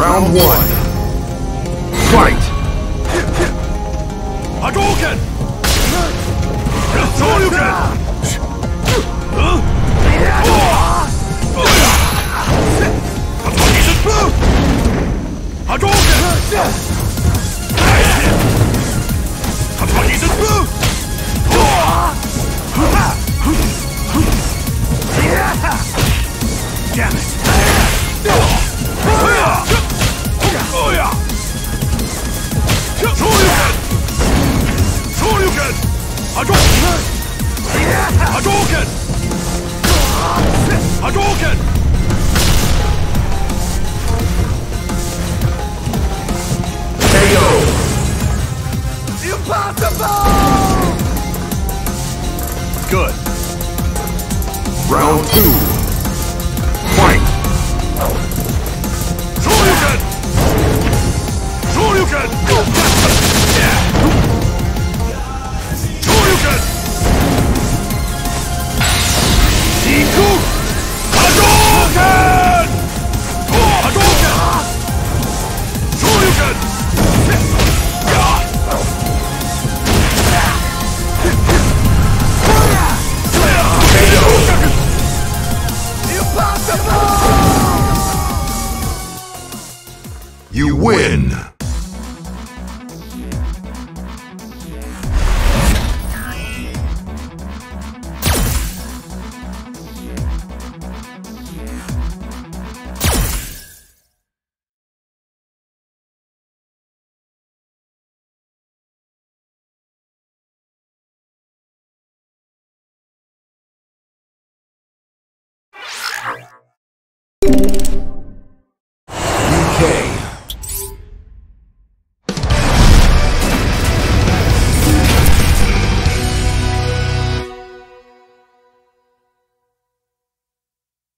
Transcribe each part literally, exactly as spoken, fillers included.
Round one. Fight! Hadoken! Shoryuken! Damn it! Hadoken! Hadoken! 케이오! Impossible! Good. Round two. Fight! Shoryuken! Shoryuken! You win!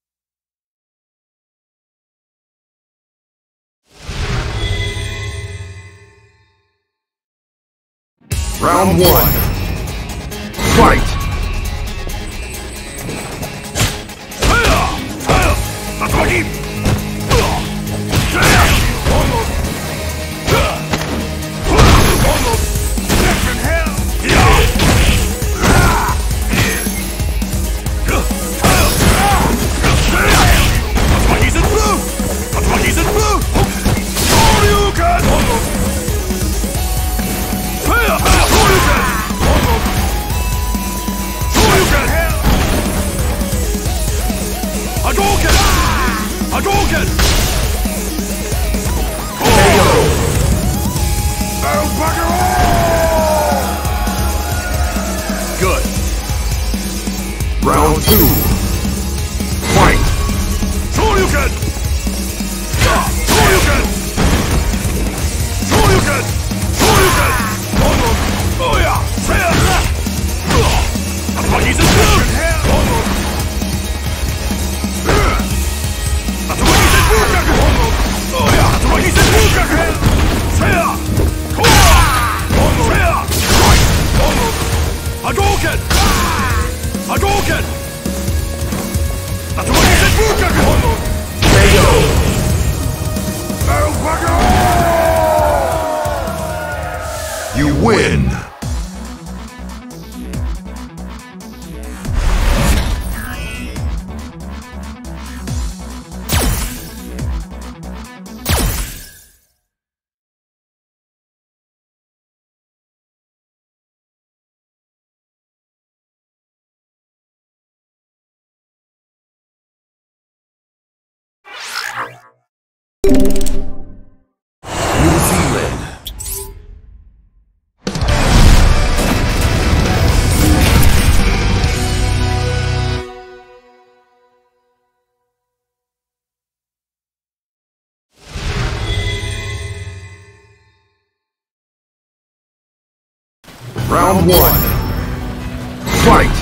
Round one. Fight! Hadoken! 케이오! Oh, bugger all! Good. Round two. Fight! Shoryuken! Shoryuken! Shoryuken! Shoryuken! Oh, yeah! The buggy's a fool! Hadoken! Hadoken! 케이오! You win! Round one. Fight!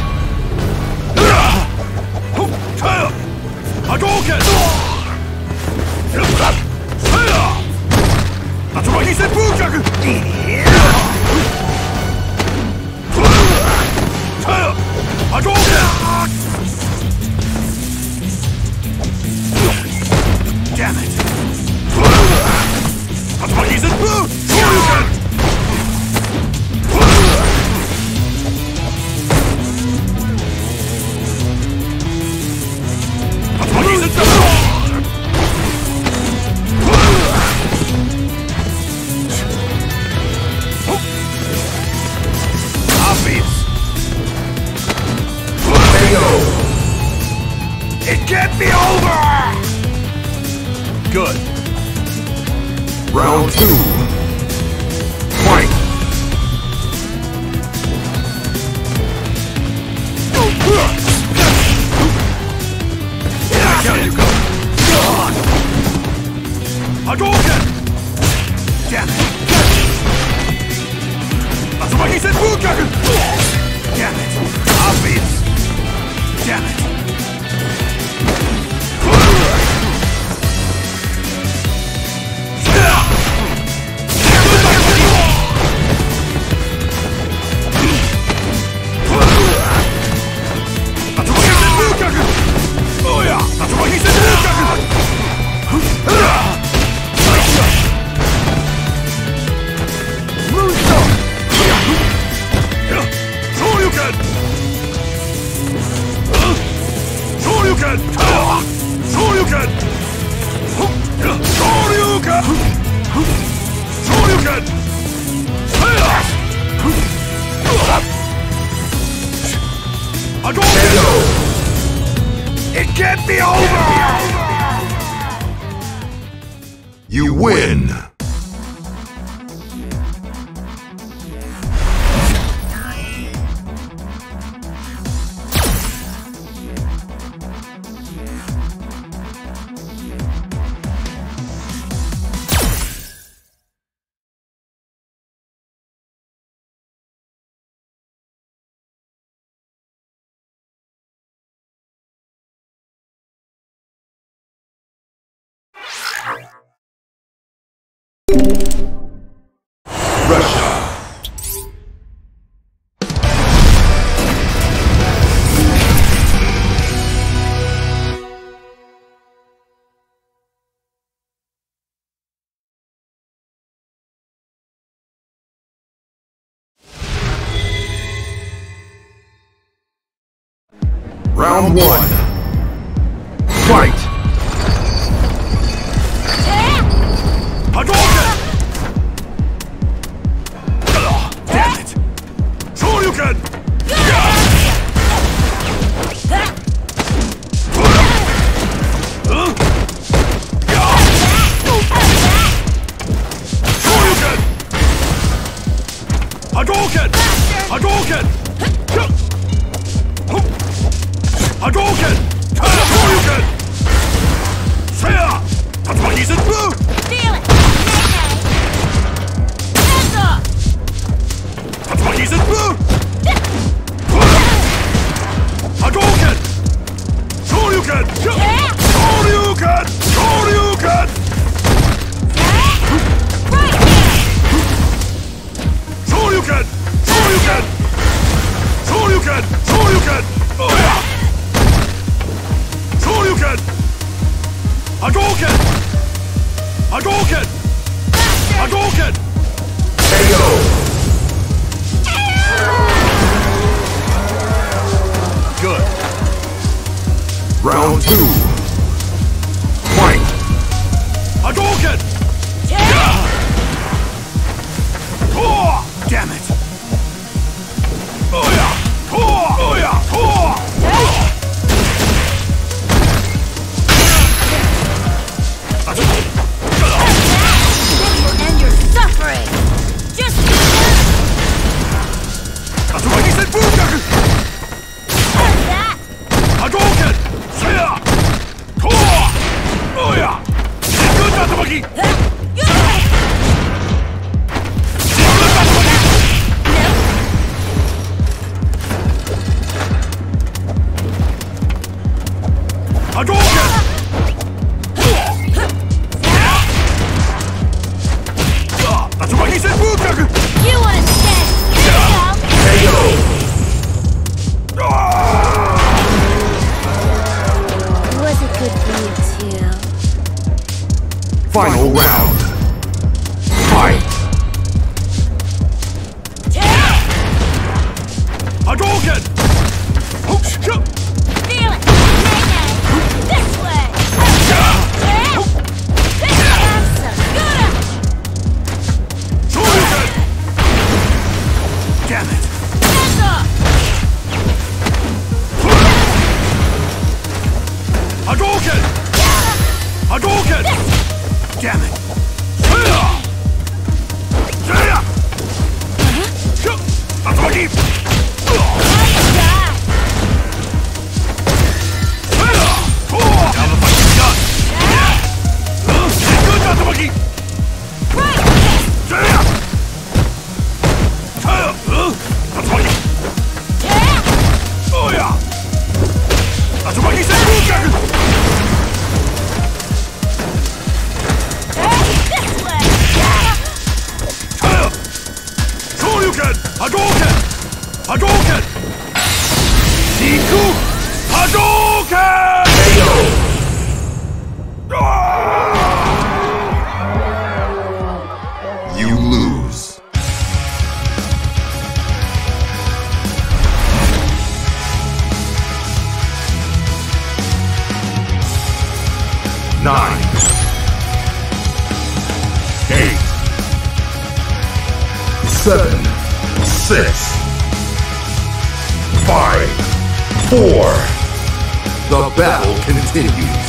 Hadoken! Atsuragi seppukaku! Hadoken! Damn it! Round two. Fight. Down you go. Hadoken. Damn it. That's why he said Hadoken. Damn it. Obvious. Damn it. It can't be over! You win! Round one. Fight! Hadoken! Damn it! Shoryuken! Shoryuken! Hadoken! Hadoken! Hadoken! Hadoken! Sarah! That's what he said! Feel it! Hands up! That's what he said! Hadoken! Shoryuken! Shoryuken! Shoryuken! Right there! Shoryuken! Shoryuken! Shoryuken! Shoryuken! Oh yeah! Hadoken! Hadoken! Hadoken! Hadoken! K O! Good. Round two. Fight! Hadoken! Yeah! Oh! Damn it! Oh yeah! Oh! Oh yeah! Oh! Oh! And you're suffering! Just keep going! That's why he said Hadoken! What's that? Hadoken! Saya! Koa! Oh yeah! Good Natsumaki! Good! Good Natsumaki! No! Hadoken! Final round. Fight! Hadoken! Feel it! This way! Damn it! Hands up! Hadoken! Hadoken! Damn it! Hadoken! Hadoken! Hadoken! Deku! Hadoken! You lose. Nine. Eight. Seven. Six. Five. Four. The battle continues.